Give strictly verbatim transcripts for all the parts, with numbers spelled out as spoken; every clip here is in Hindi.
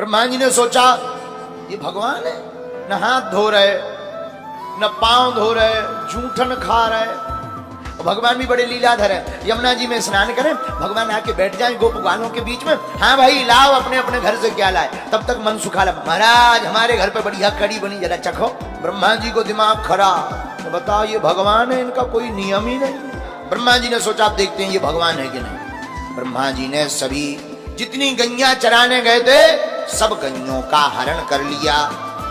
ब्रह्मा जी ने सोचा ये भगवान है, न हाथ धो रहे, न पांव धो रहे, जूठन खा रहे। भगवान भी बड़े लीलाधर है, यमुना जी में स्नान करें, भगवान आके बैठ जाए गोप ग्वालों के बीच में। हाँ भाई लाओ अपने अपने घर से क्या लाए, तब तक मन सुखा ला। महाराज हमारे घर पे बढ़िया कड़ी बनी, जरा चखो। ब्रह्मा जी को दिमाग खराब, तो बताओ ये भगवान है, इनका कोई नियम ही नहीं। ब्रह्मा जी ने सोचा आप देखते हैं ये भगवान है कि नहीं। ब्रह्मा जी ने सभी जितनी गैया चराने गए थे सब गैयों का हरण कर लिया,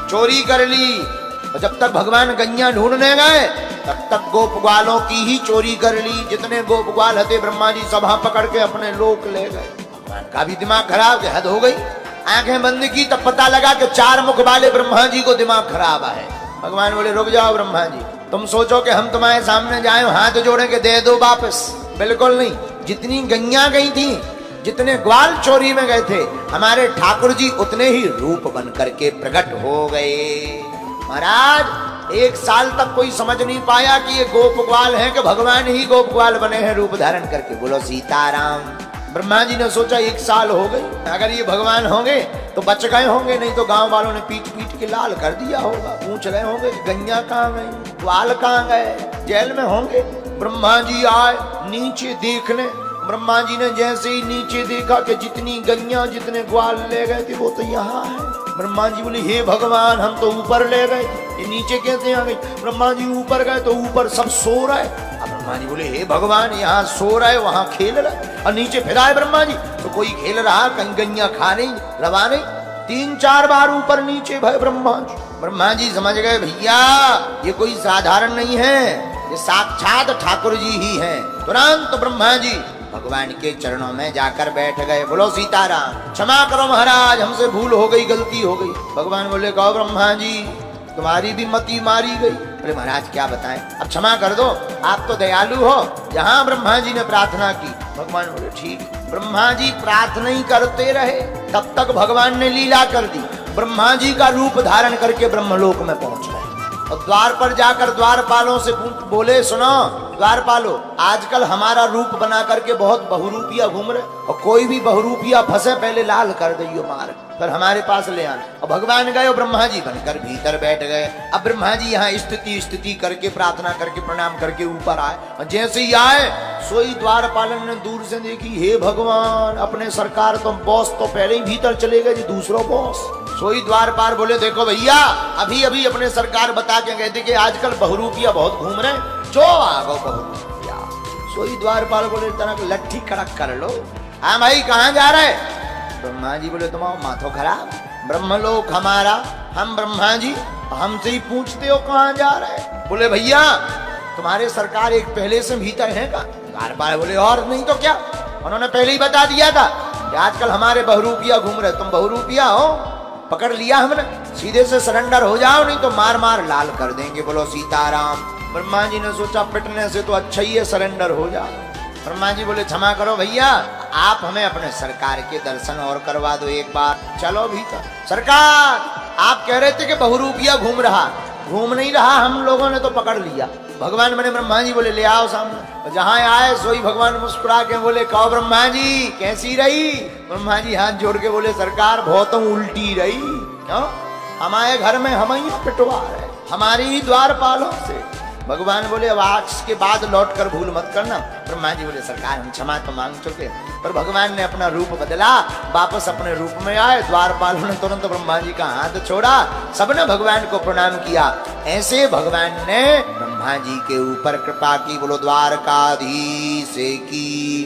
चोरी कर ली। और जब तक भगवान गैया ढूंढने गए तब तक गोप ग्वालों की ही चोरी कर ली। जितने गोप ग्वाल हते ब्रह्मा जी सभा पकड़ के अपने लोक ले गए। भगवान का भी दिमाग खराब, हद हो गई। आंखें बंद की तब पता लगा कि चार मुख वाले ब्रह्मा जी को दिमाग खराब है। भगवान बोले रुक जाओ ब्रह्मा जी, तुम सोचो कि हम तुम्हारे सामने जाए हाथ जोड़े के दे दो वापस, बिल्कुल नहीं। जितनी गैया गई थी, जितने ग्वाल चोरी में गए थे, हमारे ठाकुर जी उतने ही रूप बन करके प्रकट हो गए। महाराज एक साल तक कोई समझ नहीं पाया कि ये गोप ग्वाल हैं कि भगवान ही गोप ग्वाल बने हैं रूप धारण करके। बोलो सीताराम। ब्रह्मा जी ने सोचा एक साल हो गई, अगर ये भगवान होंगे तो बच गए होंगे, नहीं तो गांव वालों ने पीट पीट के लाल कर दिया होगा। पूछ रहे होंगे गैया कहाँ गई, ग्वाल कहाँ गए, जेल में होंगे। ब्रह्मा जी आए नीचे देखने। ब्रह्मा जी ने जैसे ही नीचे देखा कि जितनी गैया जितने ग्वाल ले गए थे वो तो यहाँ है। ब्रह्मा जी बोले हे भगवान, हम तो ऊपर ले गए, ये नीचे कैसे आ गई। ब्रह्मा जी ऊपर गए तो ऊपर सब सो रहा है। अब ब्रह्मा जी बोले हे भगवान, यहाँ सो रहा है, वहाँ खेल रहा है, और नीचे फिरा है ब्रह्मा जी, तो कोई खेल रहा, कहीं गैया खा नहीं रवा नहीं। तीन चार बार ऊपर नीचे भाई ब्रह्मा जी। ब्रह्मा जी समझ गए भैया ये कोई साधारण नहीं है, ये साक्षात ठाकुर जी ही है। तुरंत ब्रह्मा जी भगवान के चरणों में जाकर बैठ गए। बोलो सीताराम। क्षमा करो महाराज, हमसे भूल हो गई, गलती हो गई। भगवान बोले कहो ब्रह्मा जी तुम्हारी भी मती मारी गई। बोले महाराज क्या बताएं, अब क्षमा कर दो, आप तो दयालु हो। जहाँ ब्रह्मा जी ने प्रार्थना की भगवान बोले ठीक। ब्रह्मा जी प्रार्थना ही करते रहे, तब तक भगवान ने लीला कर दी। ब्रह्मा जी का रूप धारण करके ब्रह्मलोक में पहुँच गए और द्वार पर जाकर द्वारपालों से बोले सुनो द्वारपालो, आजकल हमारा रूप बना करके बहुत बहुरूपिया घूम रहे, और कोई भी बहुरूपिया फंसे पहले लाल कर दियो मार, पर हमारे पास ले आना। और भगवान गए और ब्रह्मा जी बनकर भीतर बैठ गए। अब ब्रह्मा जी यहाँ स्तुति स्तुति करके प्रार्थना करके प्रणाम करके ऊपर आए, और जैसे ही आए सोई द्वारपालन ने दूर से देखी, हे भगवान अपने सरकार तो बॉस तो पहले ही भीतर चले गए, दूसरो बॉस। सोई द्वारपाल बोले देखो भैया, अभी अभी अपने सरकार बता के गए थे कि आजकल बहुरूपिया बहुत घूम रहे, जो आगो बहुरूपिया। सोई द्वारपाल बोले तरह लट्ठी कड़क कर लो। हाँ भाई कहाँ जा रहे। ब्रह्मा जी बोले तुम माथो खराब, ब्रह्मलोक हमारा, हम ब्रह्मा जी, हमसे ही पूछते हो कहाँ जा रहे। बोले भैया तुम्हारे सरकार एक पहले से भीतर है का। द्वारपाल बोले और नहीं तो क्या, उन्होंने पहले ही बता दिया था आजकल हमारे बहुरूपिया घूम रहे, तुम बहुरूपिया हो, पकड़ लिया हमने, सीधे से सरेंडर हो जाओ नहीं तो मार मार लाल कर देंगे। बोलो सीताराम। ब्रह्मा जी ने सोचा पिटने से तो अच्छा ही है सरेंडर हो जाओ। ब्रह्मा जी बोले क्षमा करो भैया, आप हमें अपने सरकार के दर्शन और करवा दो एक बार, चलो भीतर। सरकार आप कह रहे थे कि बहुरूपिया घूम रहा, घूम नहीं रहा, हम लोगों ने तो पकड़ लिया। भगवान बने ब्रह्मा जी बोले ले आओ सामने। जहाँ आए सोई भगवान मुस्कुरा के बोले कहो ब्रह्मा जी कैसी रही। ब्रह्मा जी हाथ जोड़ के बोले सरकार बहुत उल्टी रही, क्यों हमारे घर में हम ही पिटवार है, हमारी ही द्वारपालों से। भगवान बोले अब आज के बाद लौट कर भूल मत करना। ब्रह्मा जी बोले सरकार हम क्षमा तो मांग चुके, पर भगवान ने अपना रूप बदला, वापस अपने रूप में आए। द्वारपालों ने तुरंत ब्रह्मा जी का हाथ छोड़ा, सबने भगवान को प्रणाम किया। ऐसे भगवान ने ब्रह्मा जी के ऊपर कृपा की। बोलो द्वारकाधीश की।